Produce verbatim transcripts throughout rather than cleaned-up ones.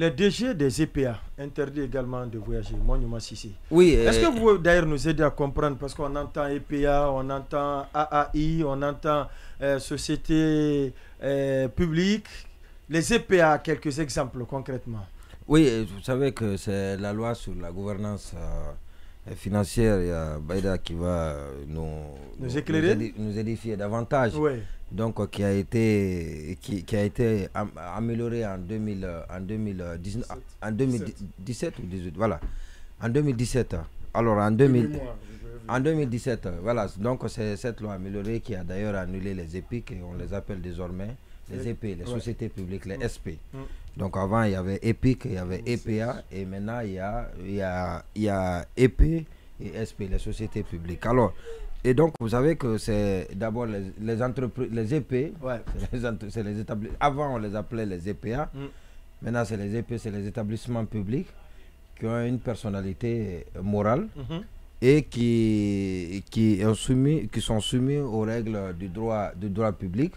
Les D G des E P A interdit également de voyager. Oui, euh... Est-ce que vous pouvez d'ailleurs nous aider à comprendre? Parce qu'on entend E P A, on entend A A I, on entend euh, société euh, publique. Les E P A, quelques exemples concrètement. Oui, vous savez que c'est la loi sur la gouvernance euh, financière. Il y a Baïda qui va nous, nous éclairer, nous, édi nous édifier davantage. Oui. Donc, euh, qui a été, qui, qui a été am amélioré en, deux mille, en deux mille dix-neuf, en deux mille dix-sept ou dix-huit, voilà, en deux mille dix-sept. Alors, en, deux mille, en deux mille dix-sept, voilà, donc c'est cette loi améliorée qui a d'ailleurs annulé les E P I C et on les appelle désormais les E P, les ouais. sociétés publiques, les S P. Ouais. Donc, avant, il y avait E P I C, il y avait E P A et maintenant, il y a, il y a, il y a E P et S P, les sociétés publiques. Alors, et donc, vous savez que c'est d'abord les, les entreprises, les E P, ouais. c'est les, les établissements. Avant, on les appelait les E P A. Mm. Maintenant, c'est les E P, c'est les établissements publics qui ont une personnalité morale mm-hmm. et qui, qui, ont soumis, qui sont soumis aux règles du droit, du droit public.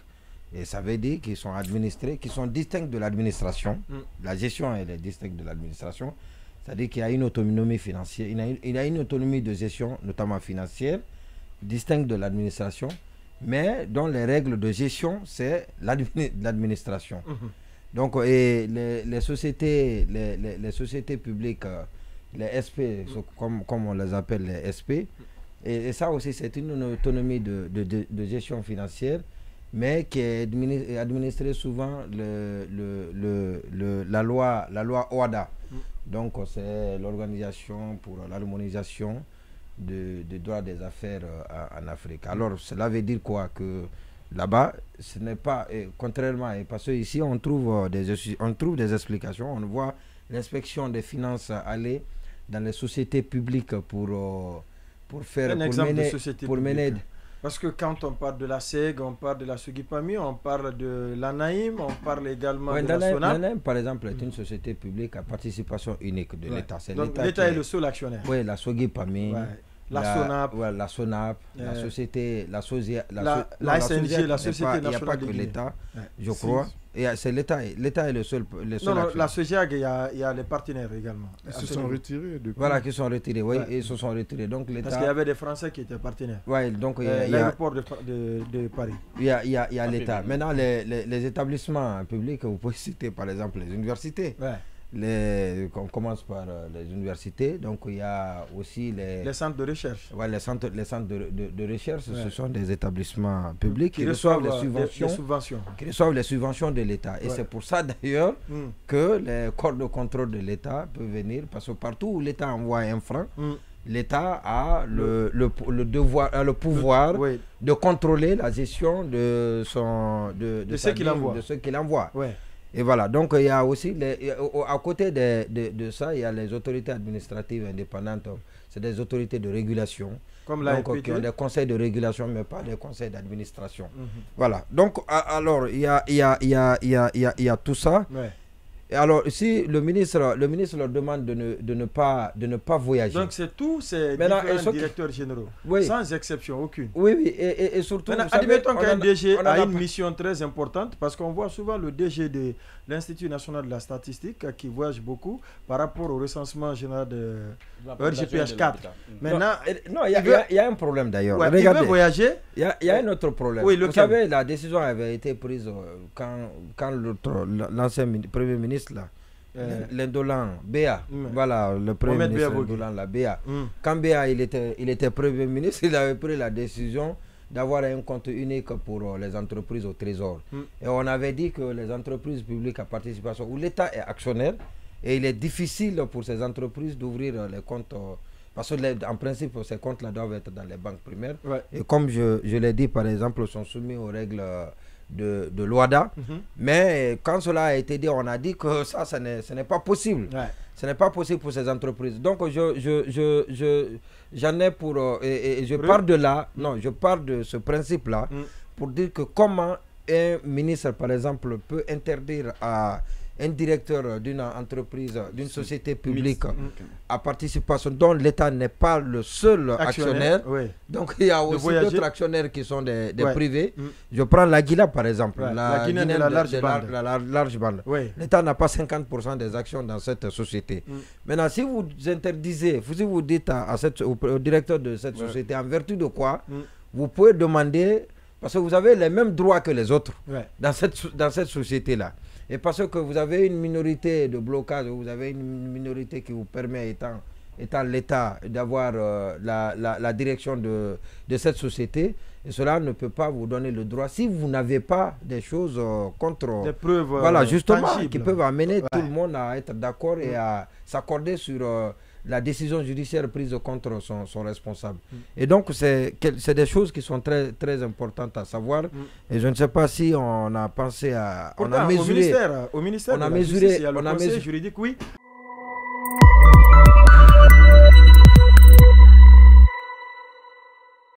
Et ça veut dire qu'ils sont administrés, qu'ils sont distincts de l'administration. Mm. La gestion, elle est distincte de l'administration. C'est-à-dire qu'il y a une autonomie financière, il y a une, il y a une autonomie de gestion, notamment financière, distincte de l'administration, mais dont les règles de gestion, c'est l'administration. Mmh. Donc, et les, les, sociétés, les, les, les sociétés publiques, les S P, mmh. comme, comme on les appelle les S P, et, et ça aussi, c'est une autonomie de, de, de, de gestion financière, mais qui est administrée souvent le, le, le, le, la loi, la loi O H A D A. Mmh. Donc, c'est l'organisation pour l'harmonisation de, de droit des affaires euh, en Afrique. Alors, cela veut dire quoi? Que là-bas, ce n'est pas, et contrairement, et parce qu'ici, on, euh, on trouve des explications, on voit l'inspection des finances aller dans les sociétés publiques pour, euh, pour faire... Un pour exemple mener, de société pour publique. Mener... Parce que quand on parle de la S E G, on parle de la SOGIPAMI, on parle de l'ANAIM, on parle également ouais, de la SONAP. L'ANAIM, par exemple, est une société publique à participation unique de ouais. l'État. Donc l'État est... est le seul actionnaire. Oui, la SOGIPAMI, ouais. la, la SONAP, ouais, la, SONAP euh... la société, la SOGIAC, la, la, so... la, la SNG, la Société pas, Nationale. Il n'y a pas que l'État, ouais. je crois. C'est l'État, l'État est le seul. Le seul non, non la SOGIAC, il y, y a les partenaires également. Ils se sont retirés depuis. Voilà, qui sont retirés, oui, ouais. ils se sont retirés. Donc, parce qu'il y avait des Français qui étaient partenaires. Oui, donc il euh, y a. L'aéroport de, de, de Paris. Il y a, y a, y a l'État. Maintenant, les, les, les établissements publics, vous pouvez citer par exemple les universités. Ouais. Les, on commence par les universités, donc il y a aussi les... Les centres de recherche. Oui, les centres, les centres de, de, de recherche, ouais. ce sont des établissements publics qui, qui reçoivent, reçoivent les subventions, les subventions. Qui reçoivent les subventions de l'État. Ouais. Et c'est pour ça d'ailleurs mm. que les corps de contrôle de l'État peuvent venir, parce que partout où l'État envoie un franc, mm. l'État a le, le, le, devoir, a le pouvoir le, ouais. de contrôler la gestion de, son, de, de, de ce qu'il envoie. De ce qu'il envoie. Ouais. Et voilà, donc il y a aussi, les, à côté de, de, de ça, il y a les autorités administratives indépendantes, c'est des autorités de régulation, comme la donc, qui ont des conseils de régulation, mais pas des conseils d'administration. Mm-hmm. Voilà, donc alors, il y a, il y a, il y a, il y a, il y a, il y a tout ça. Ouais. Et alors, si le ministre, le ministre leur demande de ne, de ne, pas, de ne pas voyager. Donc, c'est tout, c'est les directeurs généraux, oui. sans exception aucune. Oui, oui, et, et, et surtout... Maintenant, admettons qu'un D G a une mission très importante, parce qu'on voit souvent le D G de l'Institut national de la statistique qui voyage beaucoup par rapport au recensement général de R G P H quatre. Maintenant, non, il y, y a un problème d'ailleurs. Ouais, il veut voyager. Il y a, y a un autre problème. Oui, Vous savez, la décision avait été prise quand, quand l'ancien Premier ministre là euh, l'indolent Béa mm. voilà le premier ministre indolent la Béa mm. quand Béa il était il était premier ministre, il avait pris la décision d'avoir un compte unique pour les entreprises au trésor mm. et on avait dit que les entreprises publiques à participation où l'État est actionnaire, et il est difficile pour ces entreprises d'ouvrir les comptes parce que les, en principe ces comptes là doivent être dans les banques primaires ouais. et comme je, je l'ai dit par exemple sont soumis aux règles de, de l'O H A D A, mm-hmm. mais quand cela a été dit, on a dit que ça, ça n'est, ce n'est pas possible. Ouais. Ce n'est pas possible pour ces entreprises. Donc, je, je, je, je, j'en ai pour... Euh, et, et je oui. pars de là, non, je pars de ce principe-là mm. pour dire que comment un ministre, par exemple, peut interdire à un directeur d'une entreprise, d'une société publique okay. à participation dont l'État n'est pas le seul actionnaire, actionnaire oui. donc il y a de aussi d'autres actionnaires qui sont des, des ouais. privés. Mm. Je prends la Guila par exemple, ouais. la, la Guinée de la large de, bande. La, la, la large bande. Oui. L'État n'a pas cinquante pour cent des actions dans cette société. Mm. Maintenant, si vous interdisez, si vous dites à, à cette, au, au directeur de cette ouais. société, en vertu de quoi, mm. vous pouvez demander, parce que vous avez les mêmes droits que les autres ouais. dans cette, dans cette société-là. Et parce que vous avez une minorité de blocage, vous avez une minorité qui vous permet, étant, étant l'État, d'avoir euh, la, la, la direction de, de cette société, et cela ne peut pas vous donner le droit si vous n'avez pas des choses euh, contre... Des preuves voilà, euh, justement, tangibles. Qui peuvent amener ouais. tout le monde à être d'accord mmh. et à s'accorder sur euh, la décision judiciaire prise contre son, son responsable. Mmh. Et donc, c'est des choses qui sont très, très importantes à savoir. Mmh. Et je ne sais pas si on a pensé à... Pourtant, on a mesuré... Au ministère, au ministère on a mesuré, justice, il y a le on conseil a mesuré, juridique, oui.